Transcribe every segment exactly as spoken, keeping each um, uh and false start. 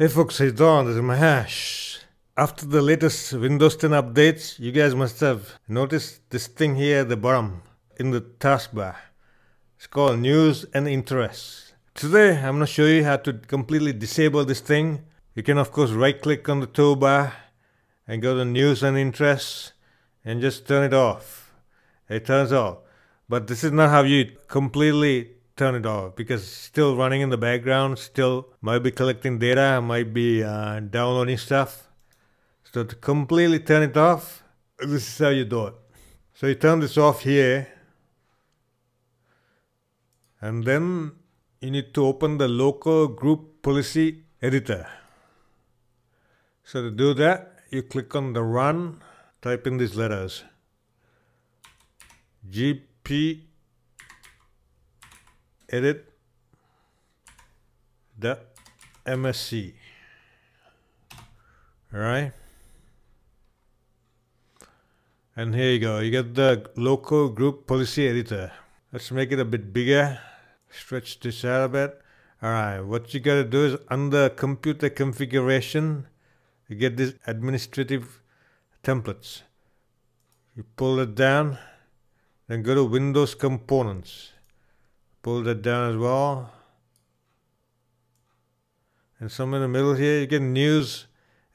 Hey folks, hey Don, this is Mahesh. After the latest Windows ten updates, you guys must have noticed this thing here at the bottom in the taskbar. It's called News and Interests. Today, I'm going to show you how to completely disable this thing. You can of course right click on the toolbar and go to News and Interests and just turn it off. It turns off. But this is not how you completely turn it off, because it's still running in the background, still might be collecting data, might be uh, downloading stuff. So to completely turn it off, this is how you do it. So you turn this off here, and then you need to open the local group policy editor. So to do that, you click on the run, type in these letters, G P edit dot M S C. Alright, and here you go, you get the local group policy editor. Let's make it a bit bigger, stretch this out a bit. Alright, what you gotta do is under computer configuration, you get these administrative templates. You pull it down, then go to Windows components. Pull that down as well, and somewhere in the middle here you get News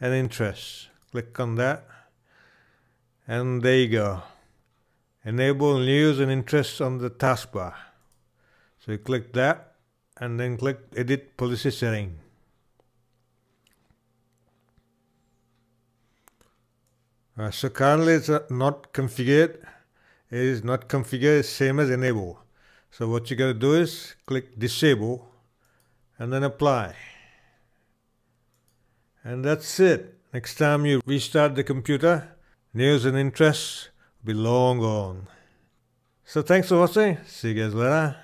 and Interests. Click on that, and there you go. Enable News and Interests on the taskbar. So you click that, and then click Edit Policy Setting. Uh, so currently it's not configured. It is not configured, same as Enable. So what you gotta do is click disable and then apply. And that's it. Next time you restart the computer, News and Interests will be long gone. So thanks for watching. See you guys later.